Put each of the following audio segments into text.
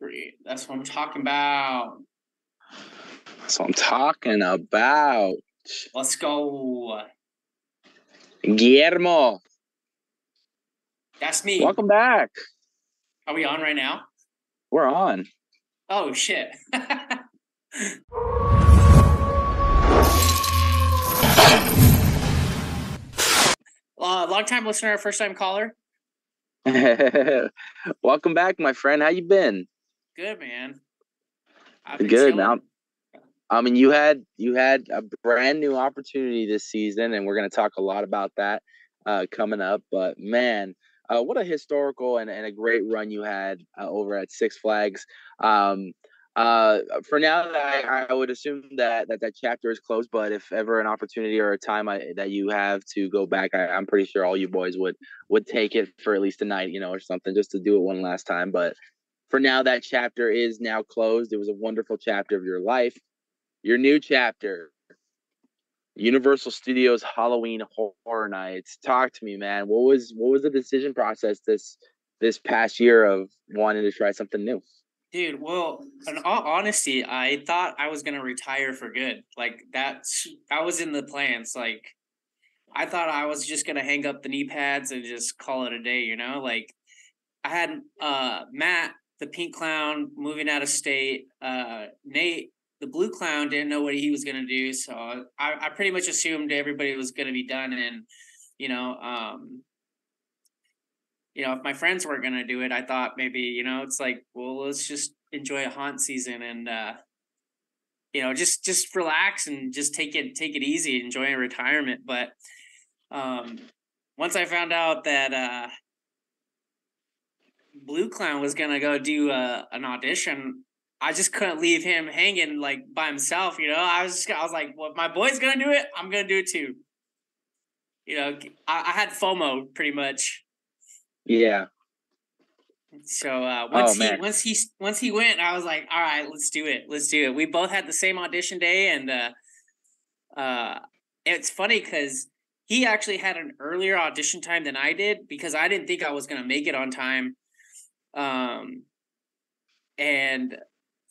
3. That's what I'm talking about. That's what I'm talking about. Let's go. Guillermo. That's me. Welcome back. Are we on right now? We're on. Oh, shit. Long time listener, first time caller. Welcome back, my friend. How you been? Good, man. Good. Now, I mean, you had a brand new opportunity this season, and we're going to talk a lot about that coming up. But man, what a historical and a great run you had over at Six Flags. For now, I would assume that chapter is closed, but if ever an opportunity or a time that you have to go back, I'm pretty sure all you boys would take it for at least a night, or something, just to do it one last time. But for now, that chapter is now closed. It was a wonderful chapter of your life. Your new chapter, Universal Studios Halloween Horror Nights. Talk to me, man. What was the decision process this past year of wanting to try something new? Dude, well, in all honesty, I thought I was going to retire for good. Like, that was in the plans. Like, I thought I was just going to hang up the knee pads and just call it a day, Like, I had Matt, the pink clown, moving out of state. Nate, the blue clown, didn't know what he was going to do. So I pretty much assumed everybody was going to be done. And, if my friends weren't going to do it, I thought maybe, it's like, well, let's just enjoy a haunt season and, just relax and just take it easy, enjoy retirement. But once I found out that Blue Clown was going to go do an audition, I just couldn't leave him hanging like by himself. I was like, well, if my boy's going to do it, I'm going to do it too. I had FOMO pretty much. Yeah. So once he went, I was like, all right, let's do it. We both had the same audition day, and it's funny because he actually had an earlier audition time than I did because I didn't think I was gonna make it on time. And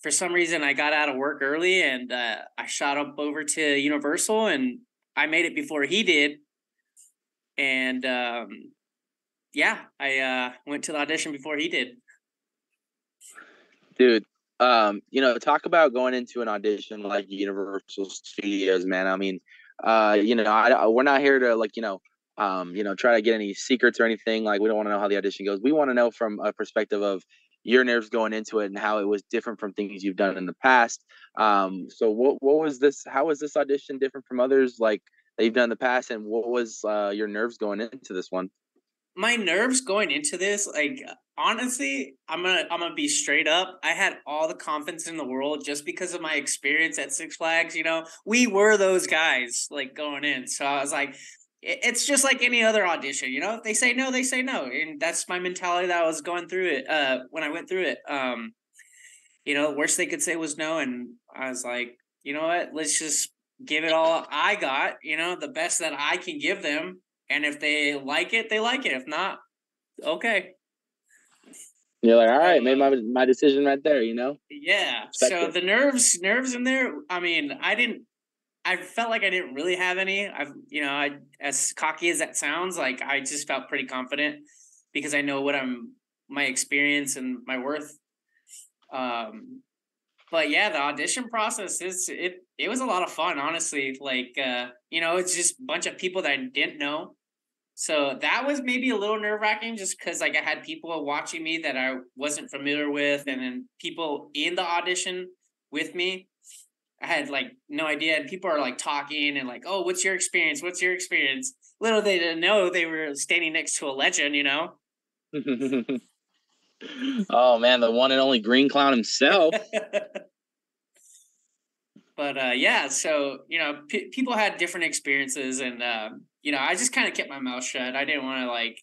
for some reason I got out of work early, and I shot up over to Universal, and I made it before he did. And yeah, I went to the audition before he did. Dude, talk about going into an audition like Universal Studios, man. I mean, we're not here to like, try to get any secrets or anything. Like, we don't want to know how the audition goes. We want to know from a perspective of your nerves going into it and how it was different from things you've done in the past. So what was this? How was this audition different from others like that you've done in the past? And what was your nerves going into this one? My nerves going into this, like, honestly, I'm gonna be straight up. I had all the confidence in the world just because of my experience at Six Flags. We were those guys like going in. So I was like, it's just like any other audition. If they say no, they say no, and that's my mentality that I was going through it when I went through it. Worst they could say was no, and I was like, you know what? Let's just give it all I got. The best that I can give them. And if they like it, they like it. If not, okay. You're like, all right, made my decision right there, Yeah. Respect it. The nerves in there. I mean, I felt like I didn't really have any. As cocky as that sounds, like, I just felt pretty confident because I know what my experience and my worth. But yeah, the audition process it was a lot of fun, honestly. Like, it's just a bunch of people that I didn't know. So that was maybe a little nerve-wracking just because, like, I had people watching me that I wasn't familiar with, and then people in the audition with me. I had, like, no idea. And people are, like, talking and, like, oh, what's your experience? What's your experience? Little they didn't know they were standing next to a legend, Oh, man, the one and only Green Clown himself. But, yeah, so, people had different experiences, and, I just kind of kept my mouth shut. I didn't want to, like,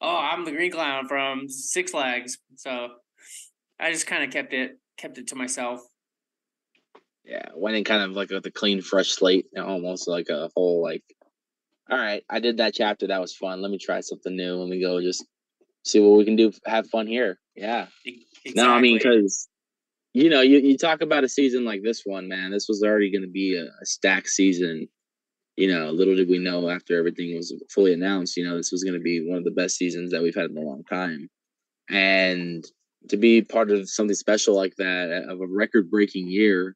oh, I'm the Green Clown from Six Flags. So I just kind of kept it to myself. Yeah, went in kind of like with a clean, fresh slate, almost like a whole, like, all right, I did that chapter. That was fun. Let me try something new. Let me go just see what we can do, have fun here. Yeah. Exactly. No, I mean, because, you know, you talk about a season like this one, man. This was already going to be a stacked season. You know, little did we know after everything was fully announced, you know, this was going to be one of the best seasons that we've had in a long time. And to be part of something special like that, of a record-breaking year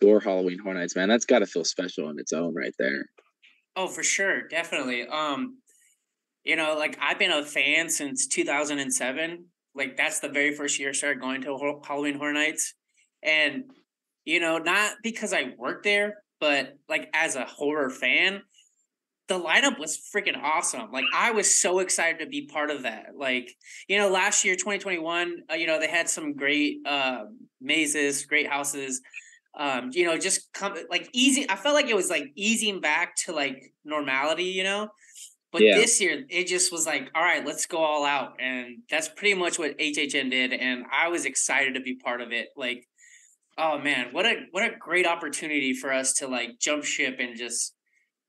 for Halloween Horror Nights, man, that's got to feel special on its own right there. Oh, for sure. Definitely. You know, like, I've been a fan since 2007. Like, that's the very first year I started going to Halloween Horror Nights. And, you know, not because I worked there, but like as a horror fan, the lineup was freaking awesome. Like, I was so excited to be part of that. Like, you know, last year, 2021, you know, they had some great mazes, great houses, you know, just come like easy. I felt like it was like easing back to like normality, you know, but yeah. This year it just was like, all right, let's go all out. And that's pretty much what HHN did. And I was excited to be part of it. Like, oh man, what a great opportunity for us to like jump ship and just,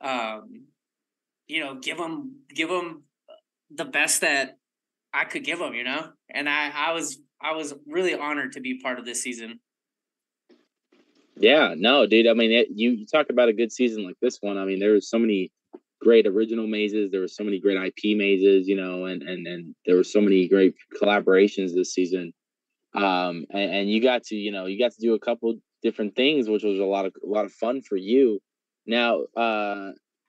you know, give them the best that I could give them, you know? And I was really honored to be part of this season. Yeah, no, dude. I mean, you talk about a good season like this one. I mean, there was so many great original mazes. There were so many great IP mazes, you know, and there were so many great collaborations this season. And you got to do a couple different things, which was a lot of fun for you. Now,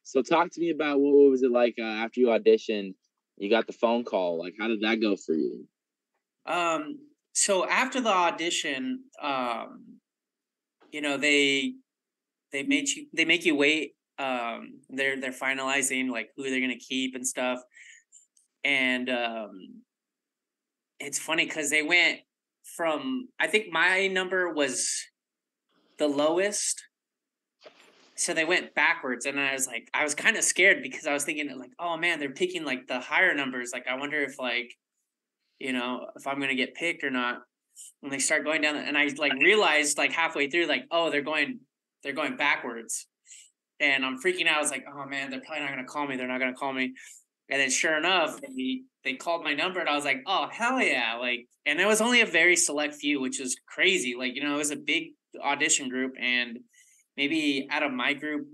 so talk to me about what was it like after you auditioned, you got the phone call. Like, how did that go for you? So after the audition, you know, they make you wait. They're finalizing like who they're gonna keep and stuff. And it's funny because they went from, I think my number was the lowest, so they went backwards, and I was like, I was kind of scared because I was thinking like, oh man, they're picking like the higher numbers, like I wonder if like, you know, if I'm gonna get picked or not. And they start going down, and I like realized like halfway through like, oh, they're going backwards, and I'm freaking out. I was like, oh man, they're not gonna call me. And then sure enough, they called my number, and I was like, oh, hell yeah. Like, and there was only a very select few, which was crazy. Like, you know, it was a big audition group, and maybe out of my group,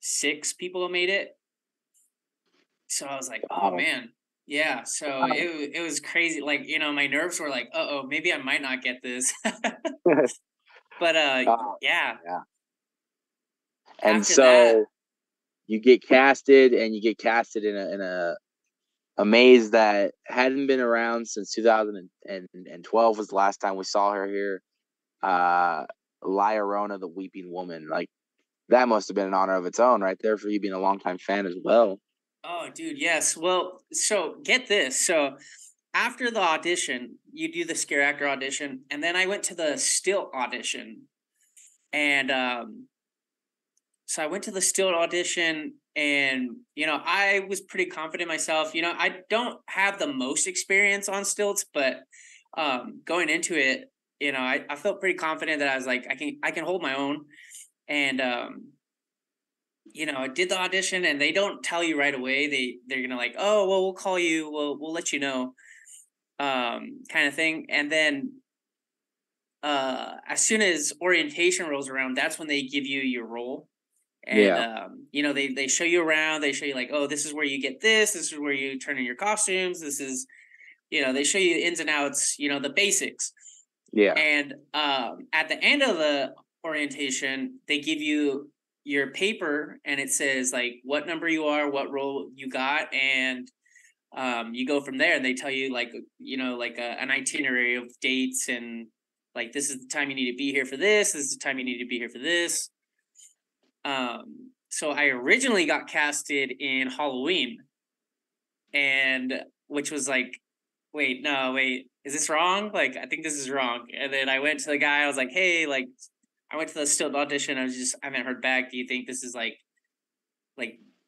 6 people made it. So I was like, oh man. Yeah. So it was crazy. Like, you know, my nerves were like, uh-oh, maybe I might not get this, but yeah. Yeah. And after so that, you get casted, and you get casted in a maze that hadn't been around since 2012 was the last time we saw her here. La Llorona, the Weeping Woman. Like, that must have been an honor of its own right there for you being a longtime fan as well. Oh, dude, yes. Well, so get this. So after the audition, you do the scare actor audition, and then I went to the still audition. And so I went to the still audition, and, you know, I was pretty confident myself. You know, I don't have the most experience on stilts, but going into it, you know, I felt pretty confident that I was like, I can hold my own. And, you know, I did the audition, and they don't tell you right away. They're going to like, oh, well, we'll call you. We'll let you know, kind of thing. And then as soon as orientation rolls around, that's when they give you your role. And, yeah. You know, they show you around, they show you like, oh, this is where you get this. This is where you turn in your costumes. This is, you know, they show you ins and outs, you know, the basics. Yeah. And, at the end of the orientation, they give you your paper, and it says like what number you are, what role you got. And, you go from there, and they tell you like, you know, like an itinerary of dates, and like, this is the time you need to be here for this. This is the time you need to be here for this. So I originally got casted in Halloween, and which was like, wait, is this wrong? Like, I think this is wrong. And then I went to the guy, I was like, hey, like I went to the still audition. I haven't heard back. Do you think this is like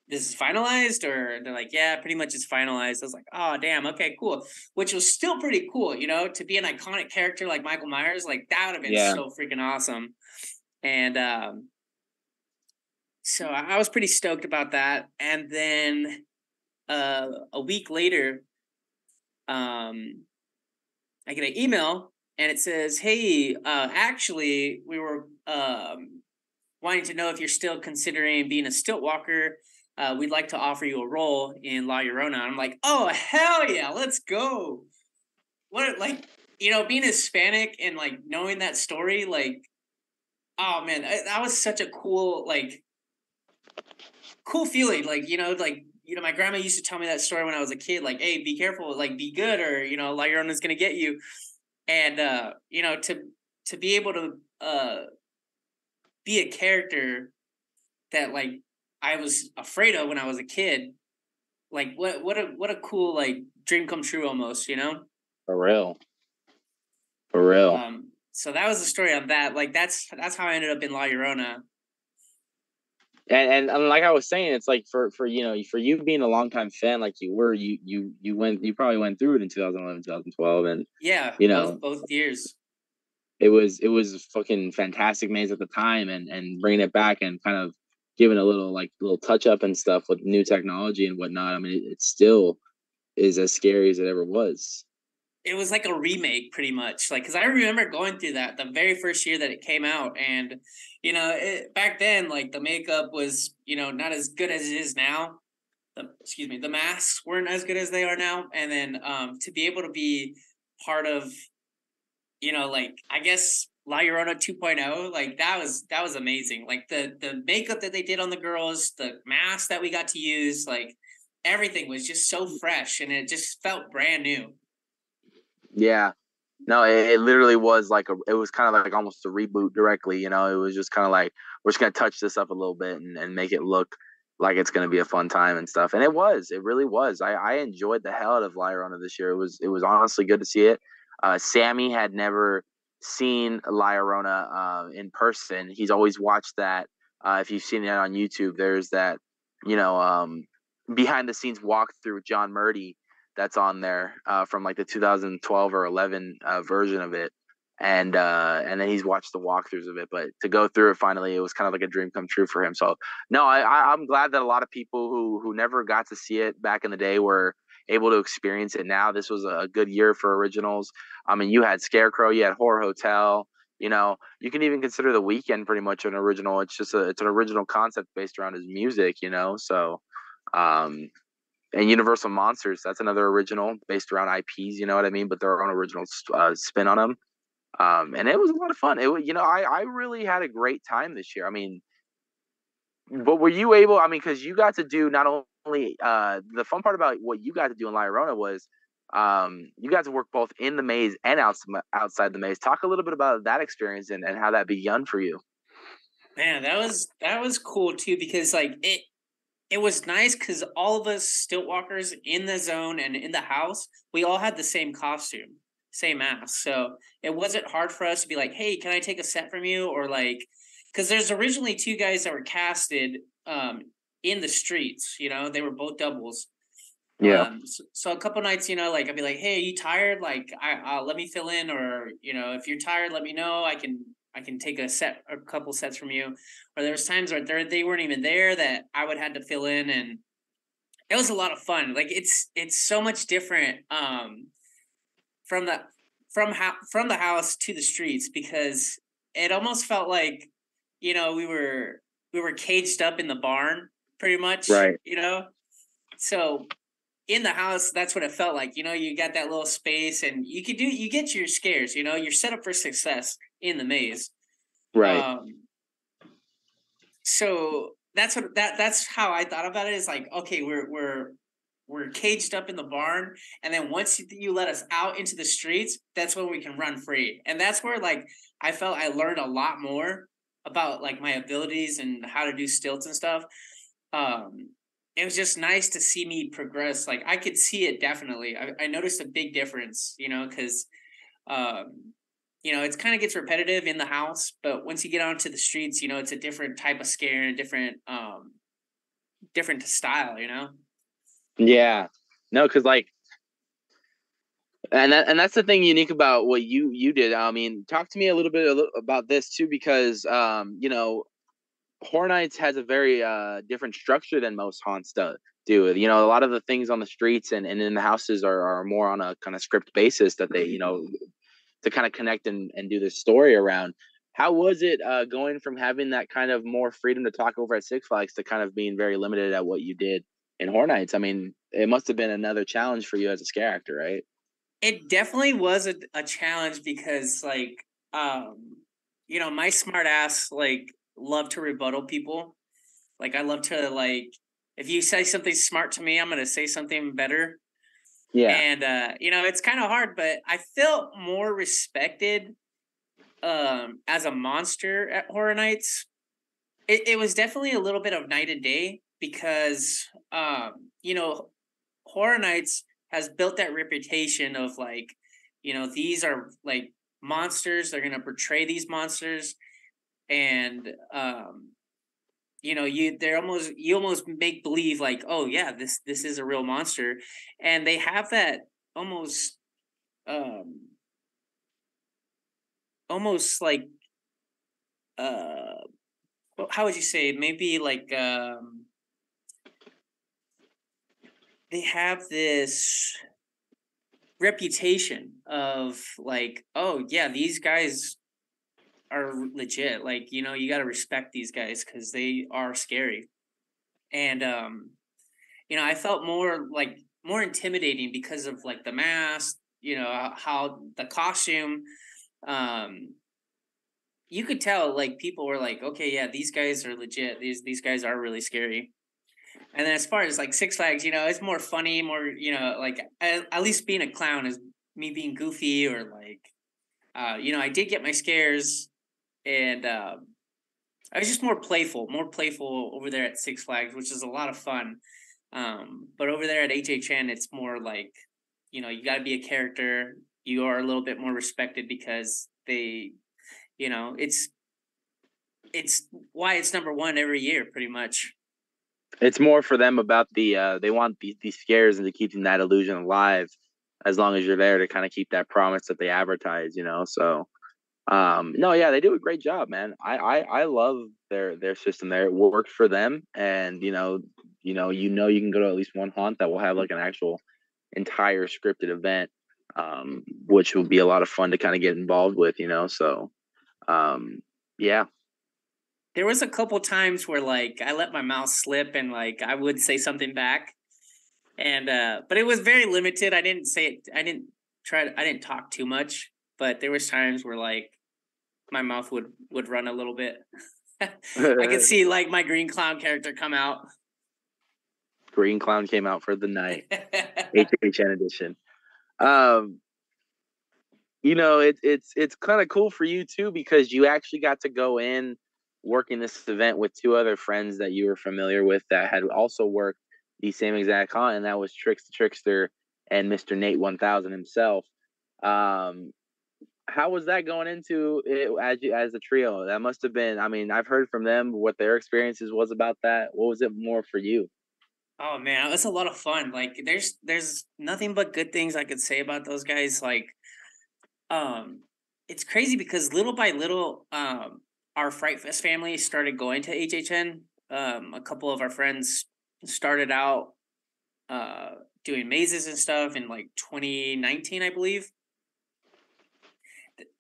this is finalized? Or they're like, yeah, pretty much it's finalized. I was like, oh damn. Okay, cool. Which was still pretty cool, you know, to be an iconic character like Michael Myers, like that would have been so freaking awesome. And, so I was pretty stoked about that. And then a week later, I get an email and it says, hey, actually, we were wanting to know if you're still considering being a stilt walker. We'd like to offer you a role in La Llorona. And I'm like, oh, hell yeah, let's go. What, like, you know, being Hispanic and like knowing that story, like, oh man, that was such a cool, like, cool feeling. Like, you know, my grandma used to tell me that story when I was a kid, like, hey, be careful, like, be good, or, you know, La Llorona's going to get you. And, you know, to be able to be a character that, like, I was afraid of when I was a kid, like, what a cool, like, dream come true almost, you know? For real. So that was the story of that. Like, that's how I ended up in La Llorona. And like I was saying, it's like for you know, for you being a longtime fan like you were, you probably went through it in 2011, 2012, and yeah, you know, both years. It was fucking fantastic maze at the time, and bringing it back and kind of giving a little touch up and stuff with new technology and whatnot. I mean, it still is as scary as it ever was. It was like a remake pretty much, like, because I remember going through that the very first year that it came out. And, you know, back then, like, the makeup was, you know, not as good as it is now. The masks weren't as good as they are now. And then to be able to be part of, you know, like, I guess La Llorona 2.0, like, that was amazing. Like, the makeup that they did on the girls, the masks that we got to use, like, everything was just so fresh and it just felt brand new. Yeah, no, it literally was like it was kind of like almost a reboot directly, you know. It was just kind of like, we're just going to touch this up a little bit and make it look like it's going to be a fun time and stuff. And it really was. I enjoyed the hell out of La Llorona this year. It was honestly good to see it. Sammy had never seen La Llorona in person. He's always watched that. If you've seen it on YouTube, there's that, you know, behind the scenes walkthrough with John Murdy that's on there from like the 2012 or 11 version of it. And then he's watched the walkthroughs of it, but to go through it finally, it was kind of like a dream come true for him. So no, I'm glad that a lot of people who never got to see it back in the day were able to experience it now. This was a good year for originals. I mean, you had Scarecrow, you had Horror Hotel, you know, you can even consider The Weeknd pretty much an original. It's just it's an original concept based around his music, you know? So, and Universal Monsters, that's another original based around IPs, you know what I mean? But their own original spin on them. And it was a lot of fun. I really had a great time this year. I mean, but were you able, I mean, because you got to do not only, the fun part about what you got to do in La Llorona was you got to work both in the maze and outside the maze. Talk a little bit about that experience and how that began for you. Man, that was cool too, because like It was nice because all of us stilt walkers in the zone and in the house, we all had the same costume, same mask. So it wasn't hard for us to be like, hey, can I take a set from you? Or like, because there's originally two guys that were casted in the streets, you know, they were both doubles. Yeah. So a couple nights, you know, like I'd be like, hey, are you tired? Like, I'll let me fill in, or, you know, if you're tired, let me know. I can take a set, a couple sets from you. Or there was times where they weren't even there that I would had to fill in, and it was a lot of fun. Like it's so much different from the house to the streets, because it almost felt like, you know, we were caged up in the barn pretty much, right? You know, so in the house, that's what it felt like. You know, you got that little space and you get your scares, you know, you're set up for success in the maze. Right. So that's how I thought about it, is like, okay, we're caged up in the barn. And then once you let us out into the streets, that's when we can run free. And that's where, like, I felt I learned a lot more about like my abilities and how to do stilts and stuff. It was just nice to see me progress. Like, I could see it definitely. I noticed a big difference, you know, because, you know, it kind of gets repetitive in the house, but once you get onto the streets, you know, it's a different type of scare and different style, you know? Yeah. No, because like, and that's the thing unique about what you did. I mean, talk to me a little bit about this too, because, you know, Horror Nights has a very different structure than most haunts does. do. You know, a lot of the things on the streets and in the houses are more on a kind of script basis that they, you know, to kind of connect and do this story around. How was it going from having that kind of more freedom to talk over at Six Flags to kind of being very limited at what you did in Horror Nights? I mean, it must have been another challenge for you as a scare actor, right? It definitely was a challenge because, like, you know, my smart ass, like, love to rebuttal people. Like, I love to, like, if you say something smart to me, I'm going to say something better. Yeah. And, you know, it's kind of hard, but I felt more respected as a monster at Horror Nights. It was definitely a little bit of night and day because, you know, Horror Nights has built that reputation of, like, you know, these are, like, monsters. They're going to portray these monsters. And, you know, you almost make believe, like, oh yeah, this is a real monster. And they have that almost like how would you say, maybe like they have this reputation of, like, oh yeah, these guys are legit, like, you know, you got to respect these guys because they are scary. And you know, I felt more intimidating because of, like, the mask, you know, how the costume, you could tell, like, people were like, okay, yeah, these guys are legit, these guys are really scary. And then as far as, like, Six Flags, you know, it's more funny, more, you know, like, at least being a clown is me being goofy, or, like, you know, I did get my scares. And I was just more playful over there at Six Flags, which is a lot of fun. But over there at HHN, it's more like, you know, you got to be a character. You are a little bit more respected because they, you know, it's why it's number one every year, pretty much. It's more for them about the, they want these scares and to keep that illusion alive as long as you're there to kind of keep that promise that they advertise, you know? So, no, yeah, they do a great job, man. I love their system there. It works for them. And, you know, you can go to at least one haunt that will have, like, an actual entire scripted event, which will be a lot of fun to kind of get involved with, you know? So, yeah. There was a couple times where, like, I let my mouth slip and, like, I would say something back. And, but it was very limited. I didn't say it. I didn't talk too much, but there was times where, like, my mouth would run a little bit. I could see, like, my green clown character come out. Green clown came out for the night. HHN edition. You know, it's kind of cool for you too, because you actually got to go in working this event with two other friends that you were familiar with that had also worked the same exact haunt, and that was Tricks the Trickster and Mr. Nate 1000 himself. How was that going into it as a trio? That must have been, I mean, I've heard from them what their experiences was about that. What was it more for you? Oh man, it's a lot of fun. Like, there's nothing but good things I could say about those guys. Like, it's crazy because little by little, our Fright Fest family started going to HHN. A couple of our friends started out doing mazes and stuff in, like, 2019, I believe.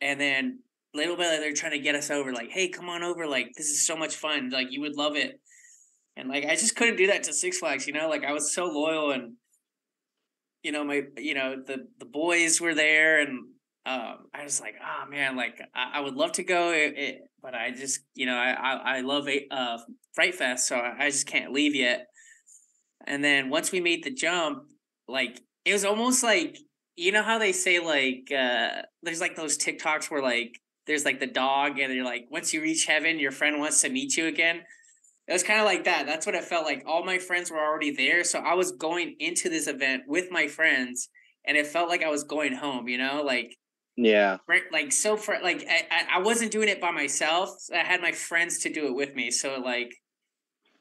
And then little by little, they're trying to get us over, like, hey, come on over, like, this is so much fun, like, you would love it. And, like, I just couldn't do that to Six Flags, you know, like, I was so loyal. And, you know, the boys were there, and I was like, oh man, like, I would love to go, but I just, you know, I love Fright Fest, so I just can't leave yet. And then once we made the jump, like, it was almost like, you know how they say, like, there's, like, those TikToks where, like, there's, like, the dog and you're like, once you reach heaven, your friend wants to meet you again. It was kind of like that. That's what it felt like. All my friends were already there. So I was going into this event with my friends, and it felt like I was going home, you know, like, yeah, right. Like, so for, like, I wasn't doing it by myself. I had my friends to do it with me. So, like,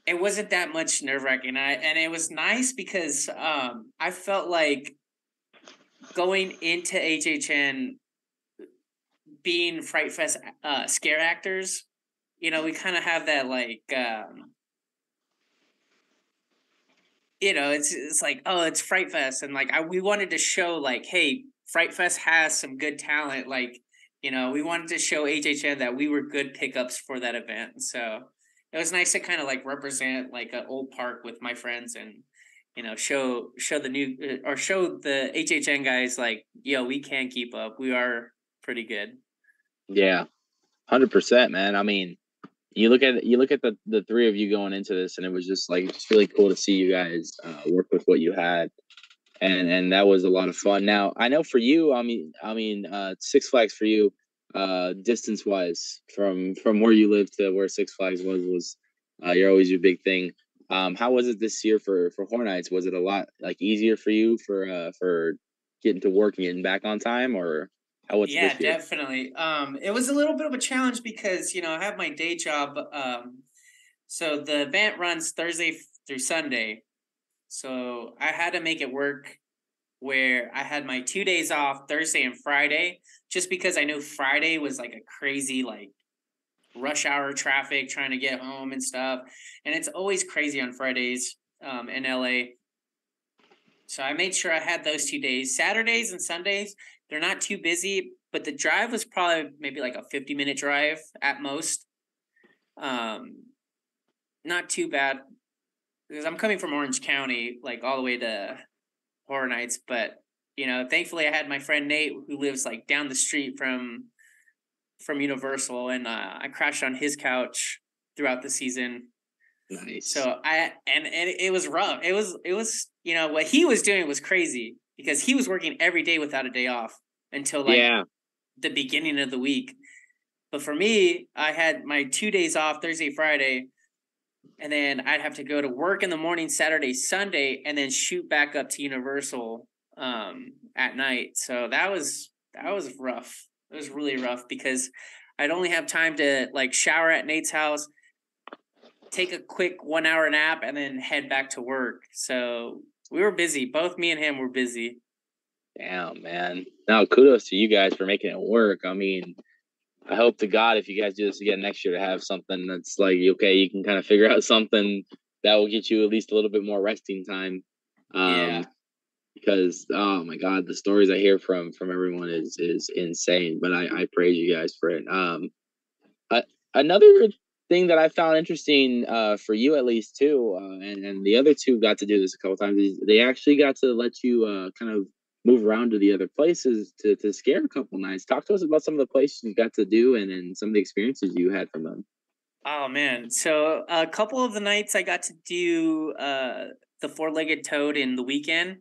it wasn't that much nerve-wracking. And it was nice because I felt like going into HHN, being Fright Fest scare actors, you know, we kind of have that, like, you know, it's like, oh, it's Fright Fest. And like, we wanted to show like, hey, Fright Fest has some good talent. Like, you know, we wanted to show HHN that we were good pickups for that event. So it was nice to kind of like represent like an old park with my friends and, you know, show the new, or show the HHN guys like, yo, we can keep up. We are pretty good. Yeah. 100%, man. I mean, you look at the three of you going into this, and it was just like, it's really cool to see you guys work with what you had, and that was a lot of fun. Now, I know for you, I mean, Six Flags for you, distance wise from where you live to where Six Flags was you're always your big thing. How was it this year for Horror Nights? Was it a lot like easier for you for getting to work and getting back on time, or? Yeah, definitely. It was a little bit of a challenge because, you know, I have my day job. So the event runs Thursday through Sunday. So I had to make it work where I had my 2 days off, Thursday and Friday, just because I knew Friday was like a crazy, like rush hour traffic trying to get home and stuff. And it's always crazy on Fridays in LA. So I made sure I had those 2 days. Saturdays and Sundays, they're not too busy, but the drive was probably maybe like a 50-minute drive at most. Not too bad because I'm coming from Orange County, like all the way to Horror Nights. But, you know, thankfully I had my friend Nate who lives like down the street from Universal, and I crashed on his couch throughout the season. Nice. So and it was rough. It was, you know, what he was doing was crazy because he was working every day without a day off until like the beginning of the week. But for me, I had my 2 days off Thursday, Friday, and then I'd have to go to work in the morning, Saturday, Sunday, and then shoot back up to Universal at night. So that was rough. It was really rough because I'd only have time to like shower at Nate's house, take a quick 1 hour nap, and then head back to work. So we were busy. Both me and him were busy. Damn, man. Now, kudos to you guys for making it work. I mean, I hope to God if you guys do this again next year to have something that's like, okay, you can kind of figure out something that will get you at least a little bit more resting time. Yeah. Because, oh my God, the stories I hear from everyone is insane. But I praise you guys for it. Another thing that I found interesting for you at least too, and the other two got to do this a couple times, is they actually got to let you kind of move around to the other places to scare a couple nights. Talk to us about some of the places you got to do and some of the experiences you had from them. Oh man, so a couple of the nights I got to do the four-legged toad in The Weeknd,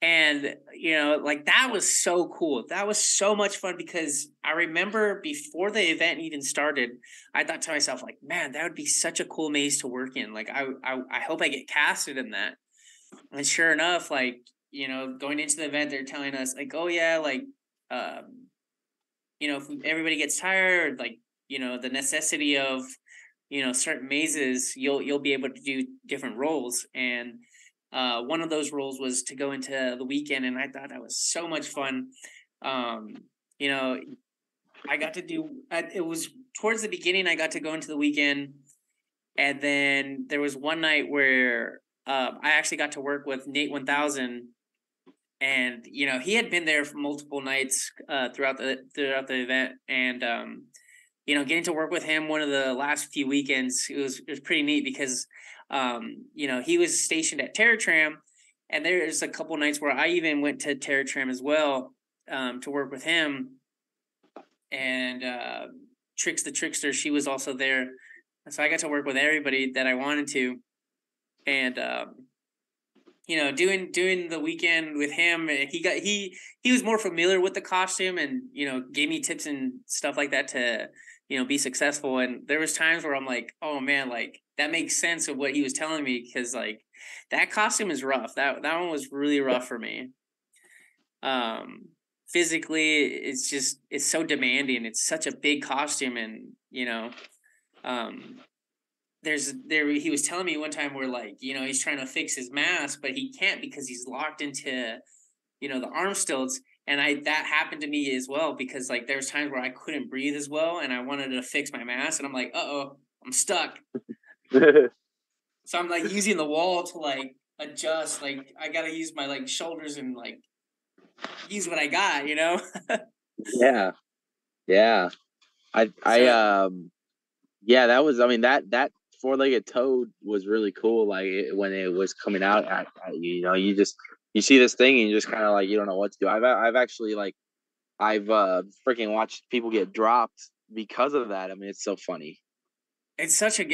and you know, like that was so cool. That was so much fun because I remember before the event even started, I thought to myself, like, man, that would be such a cool maze to work in. Like, I hope I get casted in that. And sure enough, like, you know, going into the event, they're telling us like, oh yeah, like, you know, if everybody gets tired, like, you know, the necessity of, you know, certain mazes, you'll be able to do different roles. And one of those roles was to go into The Weeknd, and I thought that was so much fun. You know, I got to do, it was towards the beginning, I got to go into The Weeknd, and then there was one night where I actually got to work with Nate 1000, and, you know, he had been there for multiple nights throughout the event, and, you know, getting to work with him one of the last few weekends, it was pretty neat because you know, he was stationed at Terror Tram, and there's a couple nights where I even went to Terror Tram as well, to work with him, and, Tricks the Trickster, she was also there. So I got to work with everybody that I wanted to, and, you know, doing The Weeknd with him, he was more familiar with the costume and, you know, gave me tips and stuff like that to, you know, be successful. And there was times where I'm like, oh man, like, that makes sense of what he was telling me, because like that costume is rough. That one was really rough for me. Physically, it's so demanding. It's such a big costume, and you know, he was telling me one time where like, you know, he's trying to fix his mask, but he can't because he's locked into, you know, the arm stilts. And that happened to me as well, because like there's times where I couldn't breathe as well, and I wanted to fix my mask, and I'm like, I'm stuck. So I'm like using the wall to like adjust. Like, I got to use my, like, shoulders and, like, use what I got, you know? Yeah. Yeah. Yeah, that was, I mean, that four-legged toad was really cool. Like, when it was coming out, you know, you see this thing and you just kind of, like, you don't know what to do. I've actually, like, I've freaking watched people get dropped because of that. I mean, it's so funny. It's such a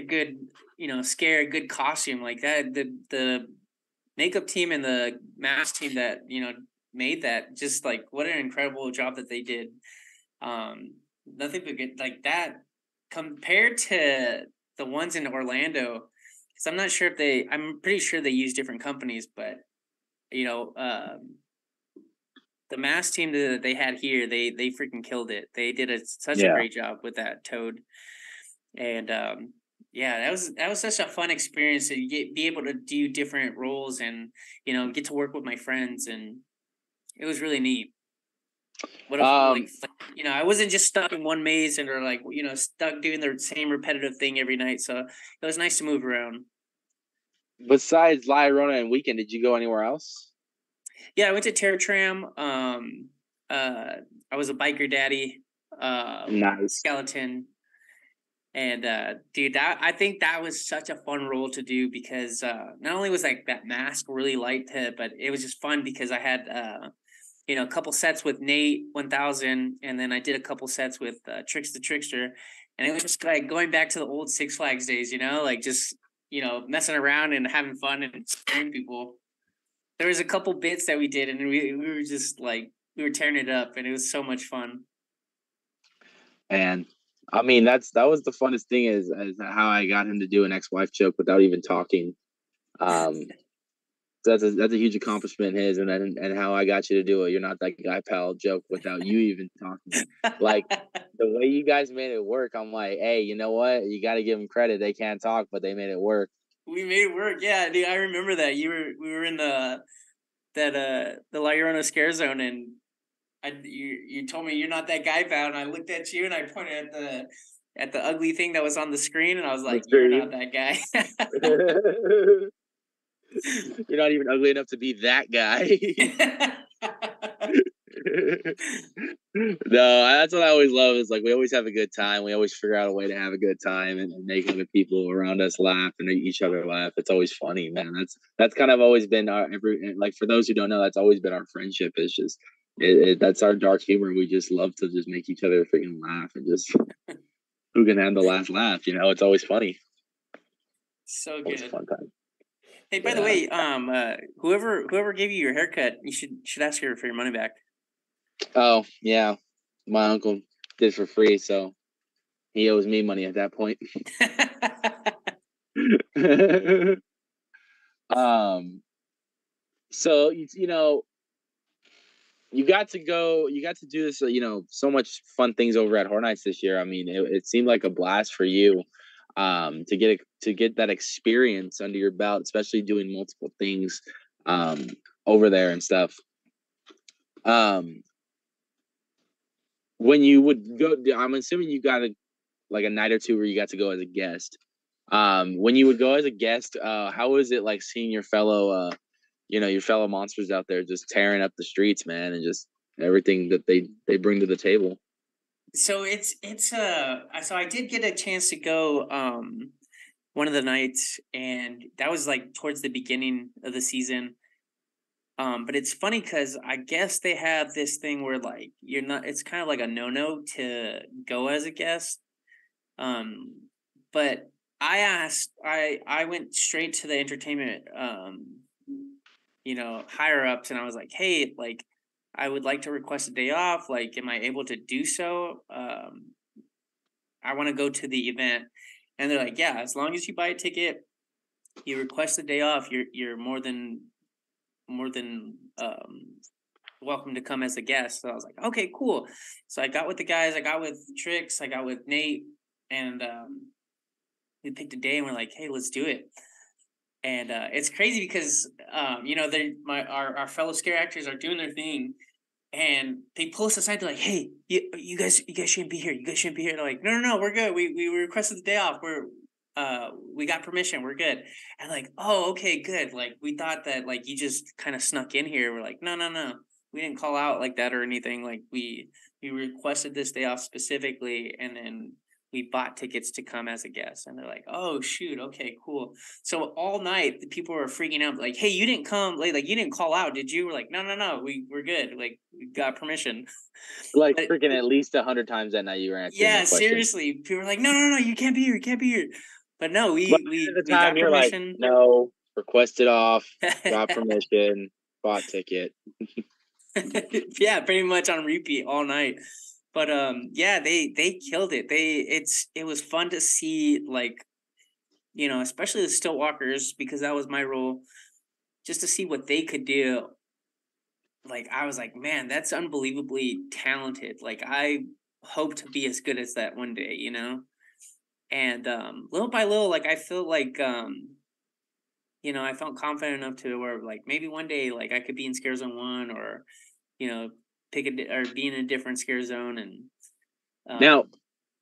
good, you know, scare, good costume like that. The makeup team and the mask team that, you know, made that, just like, what an incredible job that they did. Nothing but good, like that compared to the ones in Orlando. Cause I'm not sure if I'm pretty sure they use different companies, but you know, the mask team that they had here, they freaking killed it. They did such a great job with that toad. And that was such a fun experience to be able to do different roles and, you know, get to work with my friends, and it was really neat. What you know, I wasn't just stuck in one maze and or like, you know, stuck doing the same repetitive thing every night. So it was nice to move around. Besides La Llorona and Weeknd, did you go anywhere else? Yeah, I went to Terror Tram. I was a biker daddy. Nice. Skeleton. And dude, I think that was such a fun role to do because not only was like that mask really light to, but it was just fun because I had you know, a couple sets with Nate 1000, and then I did a couple sets with Tricks the Trickster, and it was just like going back to the old Six Flags days, you know, like just, you know, messing around and having fun and scaring people. There was a couple bits that we did, and we were just like, we were tearing it up, and it was so much fun. And I mean, that was the funnest thing is how I got him to do an ex-wife joke without even talking. That's a huge accomplishment his, and how I got you to do it. You're not that guy, pal joke without you even talking. Like the way you guys made it work, I'm like, hey, you know what? You got to give them credit. They can't talk, but they made it work. We made it work. Yeah, dude, I remember that. We were in the La Llorona scare zone, and you told me you're not that guy, pal, and I looked at you and I pointed at the ugly thing that was on the screen, and I was like, you're not that guy. You're not even ugly enough to be that guy. No, that's what I always love is like we always have a good time. We always figure out a way to have a good time and make other people around us laugh and make each other laugh. It's always funny, man. That's kind of always been for those who don't know, that's always been our friendship. It's just that's our dark humor. We just love to just make each other freaking laugh and just who can have the last laugh, you know? It's always funny. So good. It's a fun time. Hey, by the way, whoever gave you your haircut, you should ask her for your money back. Oh yeah, my uncle did for free, so he owes me money at that point. So you know. You got to do this, you know, so much fun things over at Horror Nights this year. I mean, it seemed like a blast for you to get that experience under your belt, especially doing multiple things over there and stuff. When you would go, I'm assuming you got a night or two where you got to go as a guest. When you would go as a guest, how was it like seeing your fellow your fellow monsters out there just tearing up the streets, man, and just everything that they bring to the table? So so I did get a chance to go one of the nights, and that was like towards the beginning of the season. But it's funny because I guess they have this thing where like you're not, it's kind of like a no-no to go as a guest. But I went straight to the entertainment you know, higher ups, and I was like, hey, like I would like to request a day off, like am I able to do so? I want to go to the event. And they're like, yeah, as long as you buy a ticket, you request a day off, you're more than welcome to come as a guest. So I was like, okay, cool. So I got with the guys, I got with Tricks, I got with Nate, and we picked a day and we're like, hey, let's do it. And it's crazy because, you know, our fellow scare actors are doing their thing, and they pull us aside. They're like, hey, you guys shouldn't be here. You guys shouldn't be here. They're like, no, we're good. We requested the day off. We're we got permission, we're good. And like, oh, okay, good. Like, we thought that like you just kind of snuck in here. We're like, no. We didn't call out like that or anything. Like we requested this day off specifically, and then we bought tickets to come as a guest. And they're like, oh shoot, okay, cool. So all night the people were freaking out, like, hey, you didn't come, like you didn't call out, did you? We're like, no, we're good. Like, we got permission. Like, but, freaking at least 100 times that night you were answering. Yeah, seriously. People were like, no, you can't be here. But no, we got permission. Like, no, requested off, got permission, bought ticket. Yeah, pretty much on repeat all night. But yeah, they killed it. It was fun to see, like, you know, especially the stilt walkers, because that was my role, just to see what they could do. Like, I was like, man, that's unbelievably talented. Like, I hope to be as good as that one day, you know? And little by little, like, I feel like, you know, I felt confident enough to where, like, maybe one day, like, I could be in Scare Zone 1 or, you know, be in a different scare zone. And now,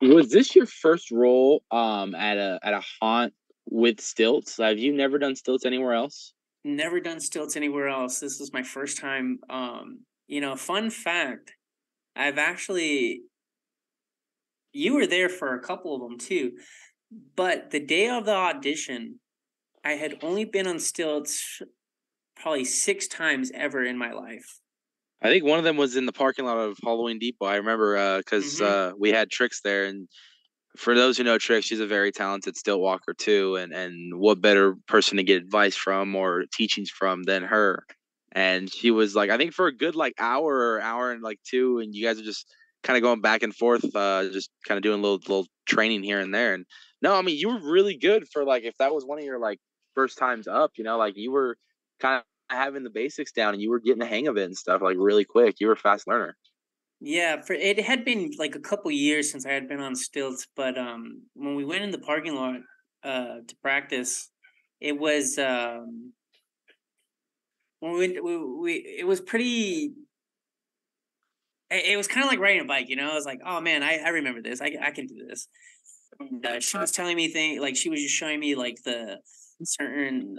was this your first role at a haunt with stilts? Have you never done stilts anywhere else? Never done stilts anywhere else. This was my first time. You know, fun fact, I've actually, you were there for a couple of them too, but the day of the audition, I had only been on stilts probably 6 times ever in my life. I think one of them was in the parking lot of Halloween Depot. I remember because we had Tricks there. And for those who know Tricks, she's a very talented stilt walker too. And what better person to get advice from or teachings from than her? And she was like, I think for a good like hour and like 2, and you guys are just kind of going back and forth, just kind of doing little training here and there. And no, I mean, you were really good for like, if that was one of your like first times up, you know, like you were kind of having the basics down and you were getting the hang of it and stuff like really quick. You were a fast learner. Yeah, it had been like a couple years since I had been on stilts, but when we went in the parking lot to practice, it was it was kind of like riding a bike, you know. I was like, oh man, I remember this. I can do this. And, she was telling me things, like she was just showing me like the certain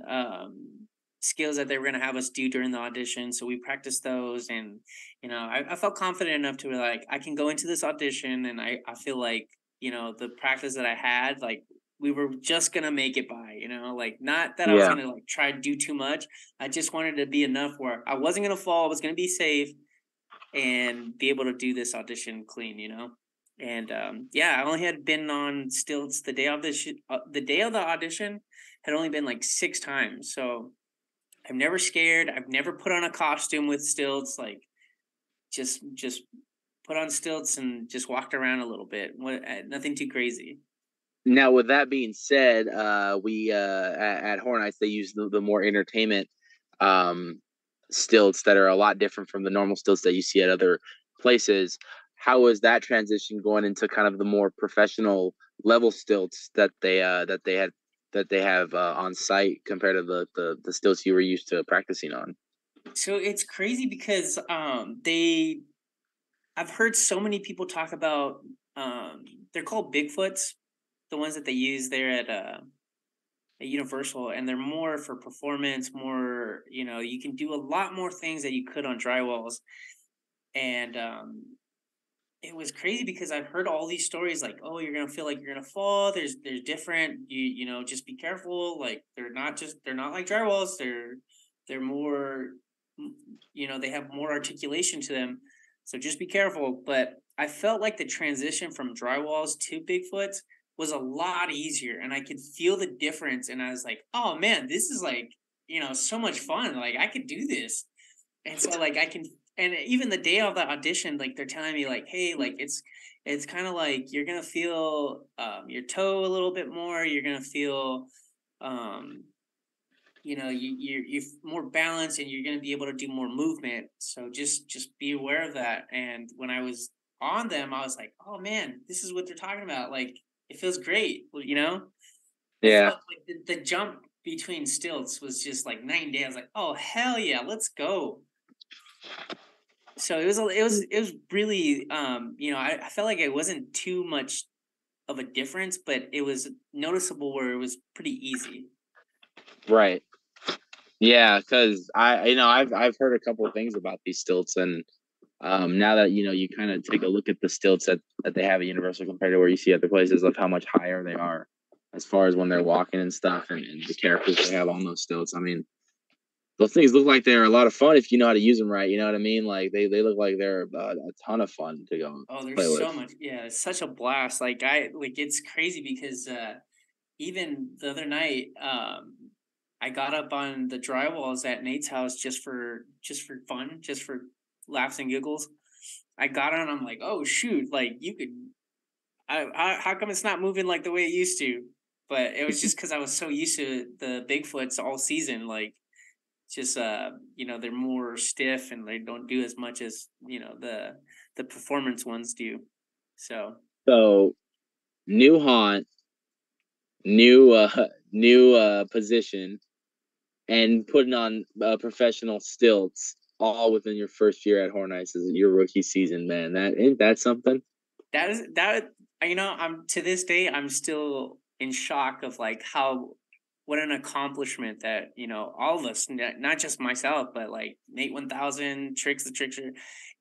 skills that they were going to have us do during the audition. So we practiced those, and, you know, I felt confident enough to be like, I can go into this audition, and I feel like, you know, the practice that I had, like, we were just going to make it by, you know, like, not that I was going to like try to do too much. I just wanted to be enough where I wasn't going to fall. I was going to be safe and be able to do this audition clean, you know? And yeah, I only had been on stilts the day of the audition had only been like 6 times. So I'm never scared. I've never put on a costume with stilts, like just put on stilts and just walked around a little bit. Nothing too crazy. Now, with that being said, we at Horror Nights, they use the more entertainment stilts that are a lot different from the normal stilts that you see at other places. How was that transition going into kind of the more professional level stilts that they have on site compared to the stilts you were used to practicing on? So it's crazy because I've heard so many people talk about, they're called Bigfoots, the ones that they use there at Universal, and they're more for performance, more, you know, you can do a lot more things that you could on drywalls. And it was crazy because I've heard all these stories like, oh, you're going to feel like you're going to fall. There's different, you know, just be careful. Like, they're not like drywalls. They're more, you know, they have more articulation to them. So just be careful. But I felt like the transition from drywalls to Bigfoots was a lot easier, and I could feel the difference. And I was like, oh man, this is like, you know, so much fun. Like, I could do this. And so like, and even the day of the audition, like, they're telling me like, hey, like, it's kind of like, you're going to feel your toe a little bit more. You're going to feel, you know, you're more balanced, and you're going to be able to do more movement. So just be aware of that. And when I was on them, I was like, oh man, this is what they're talking about. Like, it feels great, you know? Yeah. So, like, the jump between stilts was just like night and day. I was like, oh, hell yeah, let's go. So it was really, you know, I felt like it wasn't too much of a difference, but it was noticeable where it was pretty easy. Right. Yeah, because I've heard a couple of things about these stilts, and now that you kind of take a look at the stilts that they have at Universal compared to where you see other places, of how much higher they are as far as when they're walking and stuff, and the characters they have on those stilts. I mean, those things look like they're a lot of fun if you know how to use them right. You know what I mean? Like they look like they're a ton of fun to go. Oh, there's so much. Yeah, it's such a blast. It's crazy because even the other night, I got up on the drywalls at Nate's house just for fun, just for laughs and giggles. I got on. I'm like, oh shoot! How come it's not moving like the way it used to? But it was just because I was so used to the Bigfoots all season. They're more stiff and they don't do as much as the performance ones do. So new haunt, new position, and putting on professional stilts all within your first year at Horror Nights, is your rookie season, man. That's something. I'm to this day I'm still in shock of what an accomplishment that, all of us, not just myself, but Nate 1000, Tricks the Trickster,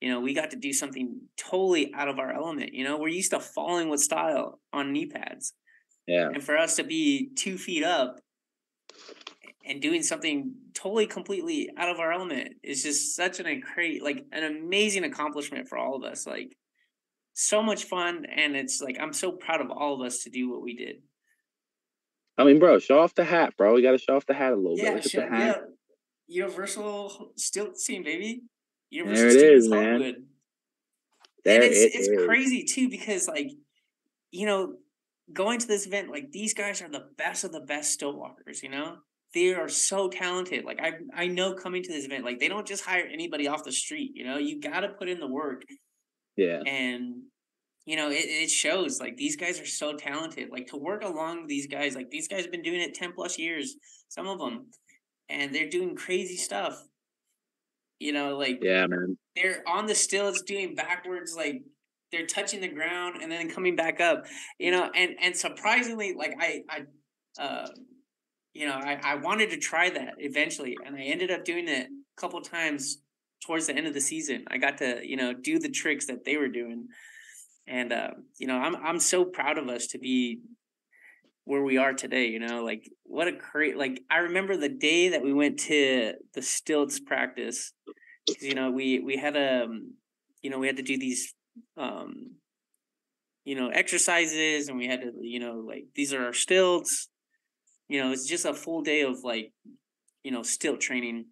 we got to do something totally out of our element. We're used to falling with style on knee pads. Yeah. And for us to be 2 feet up and doing something totally, completely out of our element is just such an amazing accomplishment for all of us. So much fun. And it's I'm so proud of all of us to do what we did. I mean, bro, show off the hat, bro. We got to show off the hat a little bit. Look at the hat. Yeah, Universal Stilt Team, baby. Universal there it Stilt is, Hollywood. Man. There and it's crazy, too, because, going to this event, these guys are the best of the best stilt walkers, They are so talented. I know coming to this event, they don't just hire anybody off the street, You got to put in the work. Yeah. And... it shows these guys are so talented, to work along these guys, these guys have been doing it 10 plus years, some of them, and they're doing crazy stuff, yeah, man. They're on the stilts doing backwards, they're touching the ground and then coming back up, and surprisingly, I wanted to try that eventually, and I ended up doing it a couple times towards the end of the season. I got to, do the tricks that they were doing. And, I'm so proud of us to be where we are today, what a great, I remember the day that we went to the stilts practice, because, we had to do these, exercises, and we had to, these are our stilts, it's just a full day of stilt training.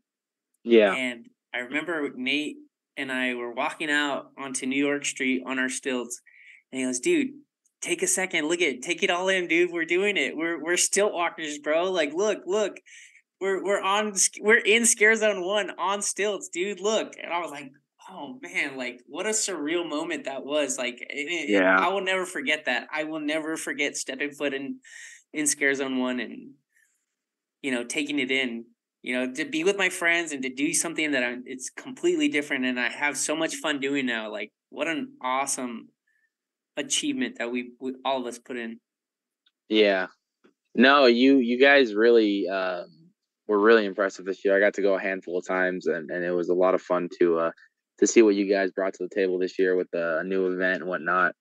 Yeah. And I remember Nate and I were walking out onto New York Street on our stilts, and he goes, "Dude, take a second, look at it, take it all in, dude. We're doing it. We're stilt walkers, bro. Look, we're in Scare Zone 1 on stilts, dude. Look." And I was like, "Oh man, what a surreal moment that was. I will never forget that. I will never forget stepping foot in Scare Zone 1 and taking it in." To be with my friends and to do something that it's completely different, and I have so much fun doing now. What an awesome achievement that we all of us put in. Yeah, no, you guys really were really impressive this year. I got to go a handful of times, and it was a lot of fun to see what you guys brought to the table this year with a new event and whatnot.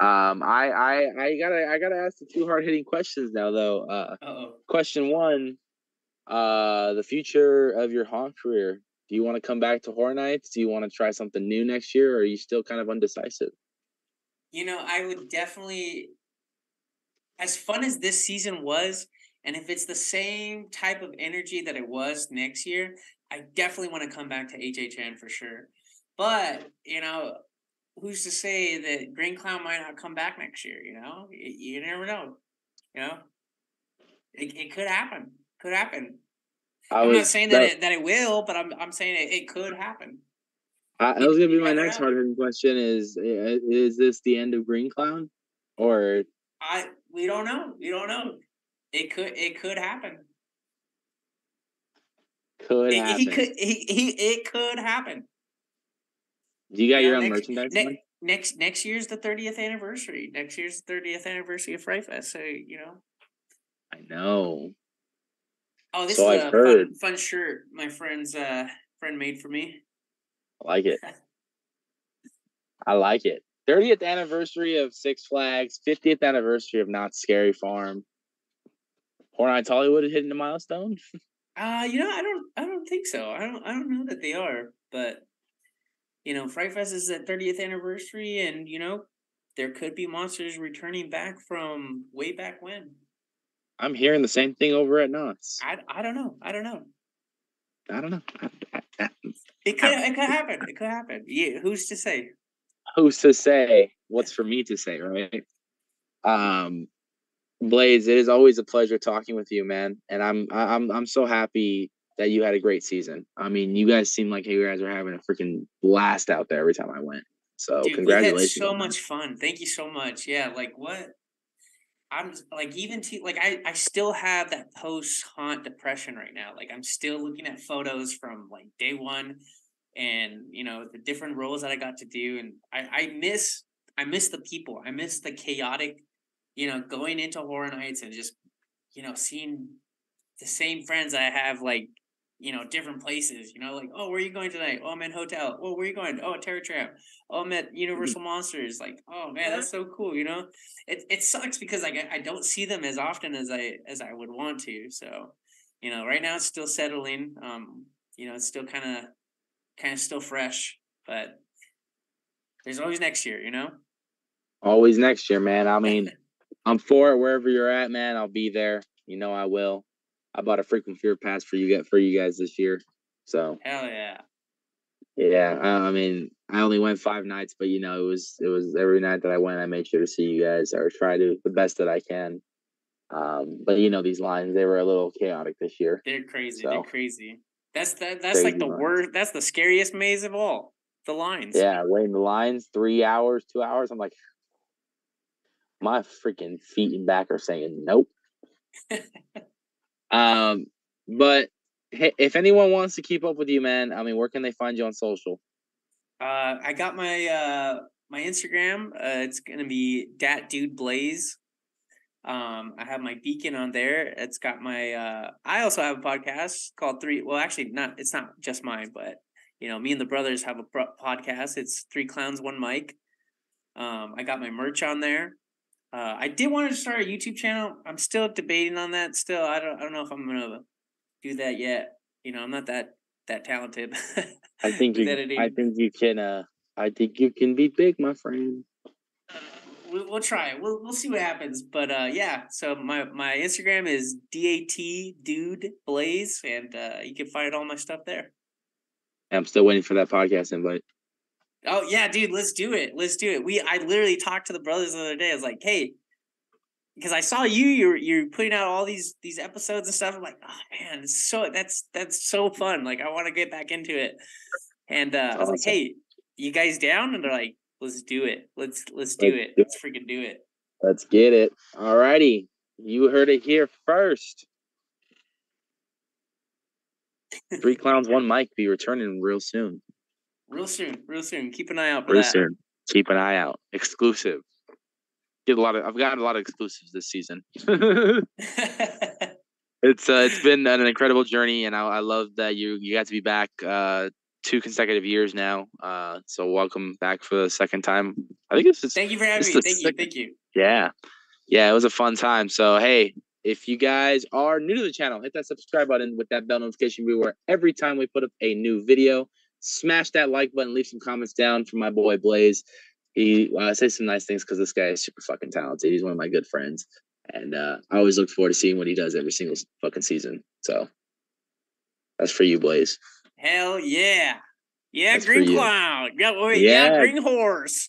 I gotta ask the two hard hitting questions now, though. Question one. The future of your haunt career. Do you want to come back to Horror Nights? Do you want to try something new next year, or are you still kind of undecisive? I would definitely, as fun as this season was, and if it's the same type of energy that it was next year, I definitely want to come back to HHN for sure. But, who's to say that Green Clown might not come back next year, You never know, It could happen. Could happen. I'm not saying that it will, but I'm saying it could happen. That was gonna be my next hard-hitting question: is this the end of Green Clown, or we don't know. We don't know. It could happen. Could happen. It could happen. Do you got your own merchandise? Next year's the 30th anniversary. Next year's the 30th anniversary of Fright Fest. So, you know. I know. Oh, this is a fun shirt my friend made for me. I like it. I like it. 30th anniversary of Six Flags. 50th anniversary of Knott's Scary Farm. Horror Nights Hollywood is hitting the milestone. You know, I don't think so. I don't know that they are, but you know, Fright Fest is at 30th anniversary, and you know, there could be monsters returning back from way back when. I'm hearing the same thing over at Knott's. I don't know. It could happen. It could happen. Yeah, who's to say? Who's to say? What's for me to say, right? Blaze, it is always a pleasure talking with you, man, and I'm so happy that you had a great season. I mean, you guys seem like you guys are having a freaking blast out there every time I went. So, dude, congratulations! We had so much fun. Thank you so much. Yeah, like what? I'm like I still have that post-haunt depression right now. Like I'm still looking at photos from like day one, and you know the different roles that I got to do, and I miss the people. I miss the chaotic. You know, going into Horror Nights and just, you know, seeing the same friends I have, like, you know, different places, you know, like, oh, where are you going tonight? Oh, I'm in hotel. Oh, where are you going? Oh, Terror Tram. Oh, I'm at Universal Monsters. Like, oh man, that's so cool. You know, it sucks because like, I don't see them as often as I would want to. So, you know, right now it's still settling. You know, it's still kind of still fresh, but there's always next year, you know? Always next year, man. I mean, I'm for it wherever you're at, man. I'll be there. You know I will. I bought a freaking Fear Pass for you guys this year. So hell yeah. Yeah, I mean, I only went 5 nights, but you know, it was every night that I went, I made sure to see you guys or try to the best that I can. But you know, these lines, they were a little chaotic this year. They're crazy. So. They're crazy. That's crazy like the lines. Worst. That's the scariest maze of all. The lines. Yeah, waiting the lines 3 hours, 2 hours. I'm like. My freaking feet and back are saying nope. But hey, if anyone wants to keep up with you, man, I mean, where can they find you on social? I got my Instagram. It's gonna be DATdudeblaze. I have my beacon on there. It's got my. I also have a podcast called Three. Well, actually, not. It's not just mine, but you know, me and the brothers have a podcast. It's 3 Clowns 1 Mic. I got my merch on there. I did want to start a YouTube channel. I'm still debating on that. Still, I don't know if I'm gonna do that yet. You know, I'm not that talented. I think you can be big, my friend. We'll try. We'll see what happens. But yeah. So my Instagram is DATdudeblaze, and you can find all my stuff there. I'm still waiting for that podcast invite. Oh yeah, dude, let's do it. I literally talked to the brothers the other day. I was like, hey, because I saw you're putting out all these episodes and stuff. I'm like, oh man, it's so that's so fun. Like I want to get back into it. And I was like, hey, you guys down? And they're like, let's do it. Let's do it. Let's freaking do it. Let's get it. All righty. You heard it here first. 3 Clowns 1 Mic be returning real soon. Real soon. Keep an eye out for that. Real soon. Keep an eye out. Exclusive. I've got a lot of exclusives this season. It's been an incredible journey, and I love that you got to be back 2 consecutive years now. So welcome back for the second time. I think it's. Thank you for having me. Thank you. Yeah. Yeah, it was a fun time. So hey, if you guys are new to the channel, hit that subscribe button with that bell notification viewer every time we put up a new video. Smash that like button, leave some comments down for my boy Blaze. He say some nice things because this guy is super fucking talented. He's one of my good friends, and I always look forward to seeing what he does every single fucking season. So that's for you, Blaze. Hell yeah, yeah, that's green clown, yeah, green horse.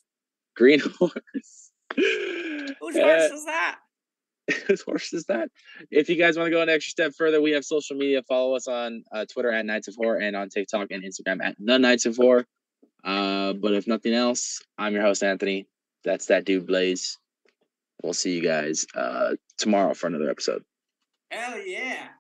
Whose horse is that? Whose horse is that? If you guys want to go an extra step further, we have social media. Follow us on Twitter at Nights of Horror and on TikTok and Instagram at The Nights of Horror. But if nothing else, I'm your host, Anthony. That's that dude, Blaze. We'll see you guys tomorrow for another episode. Hell yeah.